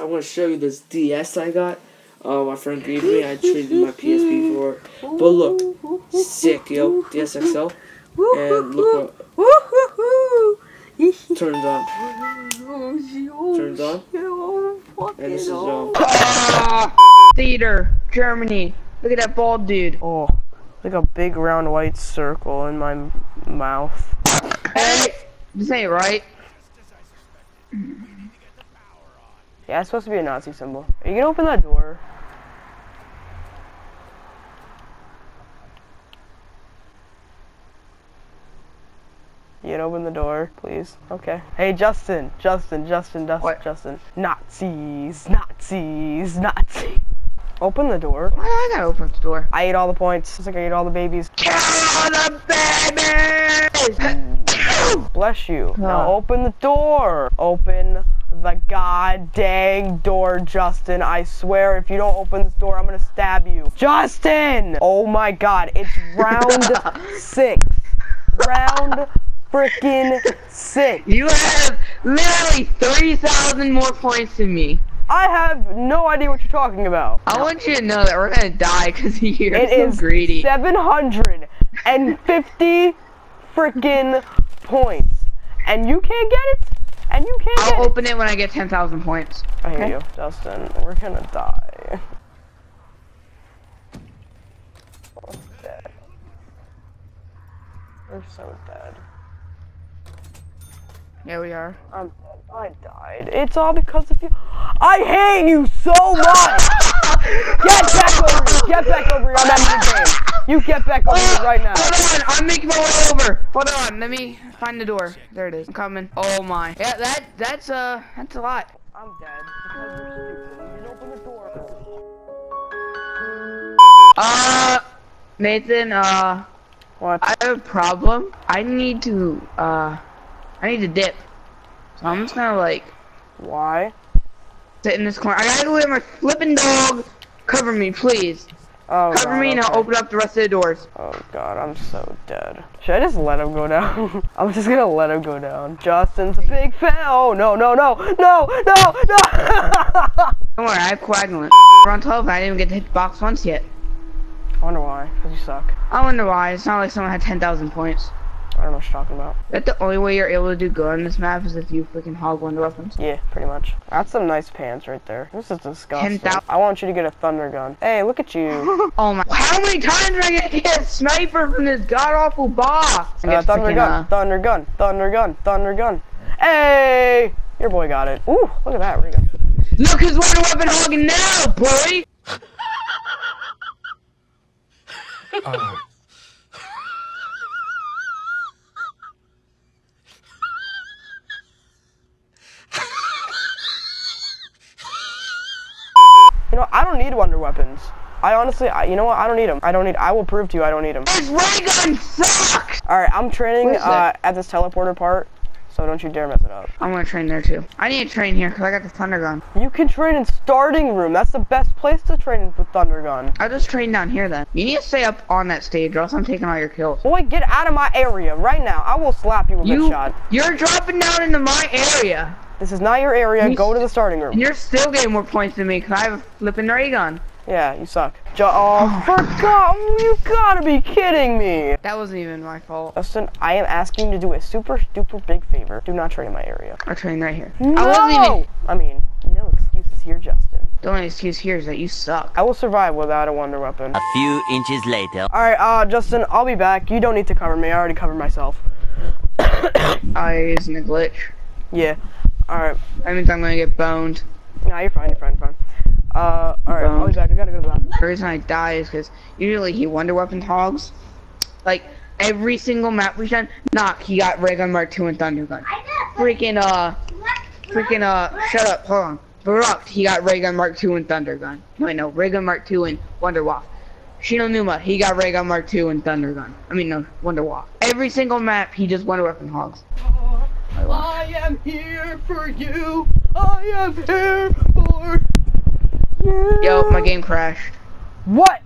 I want to show you this DS I got. My friend gave me. I traded my PSP for it. But look, sick, yo, DSXL. And look what turns on. Turns on. And this is theater, Germany. Look at that bald dude. Oh, like a big round white circle in my mouth. Hey, this ain't right. Yeah, it's supposed to be a Nazi symbol. Are you gonna open that door? You can open the door, please. Okay. Hey, Justin. Nazis. Open the door. Why do I gotta open the door? I ate all the points. It's like I ate all the babies. Kill all the babies! Bless you. Now open the door. Open the god dang door, Justin. I swear if you don't open this door, I'm gonna stab you. Justin! Oh my god, it's round 6. Round freaking 6. You have literally 3,000 more points than me. I have no idea what you're talking about. I want you to know that we're gonna die because you're so greedy. It is 750 freaking points. And you can't get it? And you can't get it? I'll open it when I get 10,000 points. I hear you, Dustin. We're gonna die. We're so dead. Yeah, we are. I'm dead. I died. It's all because of you. I hate you so much! Get back over here! Get back over here! I'm out of the game! You get back over here right now! Hold on! I'm making my way over! Hold on, let me find the door. There it is. I'm coming. Oh my. Yeah, that's a lot. I'm dead. Because you're stupid. You didn't open the door. Nathan, what? I have a problem. I need to dip. So I'm just gonna like... Why? Sit in this corner. I gotta go with my flippin' dog! Cover me, please. Oh, cover me and I'll open up the rest of the doors. Oh god, I'm so dead. Should I just let him go down? I'm just gonna let him go down. Justin's a big fan. Oh, no! Don't worry, I have coagulant. We're on 12 and I didn't even get to hit the box once yet. I wonder why, because you suck. I wonder why. It's not like someone had 10,000 points. I don't know what you're talking about. That the only way you're able to do good on this map is if you freaking hog wonder weapons? Yeah, pretty much. That's some nice pants right there. This is disgusting. 10,000. I want you to get a thunder gun. Hey, look at you. Oh my. How many times did I get to get a sniper from this god awful box? Thunder gun. Hey! Your boy got it. Ooh, look at that. Raygun. Look who's wonder weapon hogging now, boy! Oh. You know, I don't need wonder weapons. I honestly, you know what? I don't need them. I will prove to you I don't need them. This ray gun sucks! Alright, I'm training at this teleporter part, so don't you dare mess it up. I'm gonna train there too. I need to train here because I got the thunder gun. You can train in starting room. That's the best place to train with thunder gun. I'll just train down here then. You need to stay up on that stage or else I'm taking all your kills. Boy, get out of my area right now. I will slap you with a shot. You're dropping down into my area. This is not your area, go to the starting room. And you're still getting more points than me, because I have a flippin' ray gun. Yeah, you suck. Oh, for God, you gotta be kidding me! That wasn't even my fault. Dustin, I am asking you to do a super, duper big favor. Do not train in my area. I'll train right here. No! I mean, no excuses here, Justin. The only excuse here is that you suck. I will survive without a wonder weapon. A few inches later. Alright, Justin, I'll be back. You don't need to cover me, I already covered myself. Isn't a glitch. Yeah. Alright. That means I'm gonna get boned. Nah, you're fine. Alright, I'll be back. I gotta go to the bathroom. The reason I die is because usually he wonder weapon hogs. Like, every single map we've done, he got Raygun Mark 2 and Thunder Gun. Shut up, hold on. Baruch, he got Raygun Mark 2 and Thunder Gun. Wait, no, Raygun Mark 2 and Wonder Waff. Shinonuma, he got Raygun Mark 2 and Thunder Gun. I mean, no, Wonder Waff. Every single map, he just wonder weapon hogs. I am here for you. I am here for you. Yo, my game crashed. What?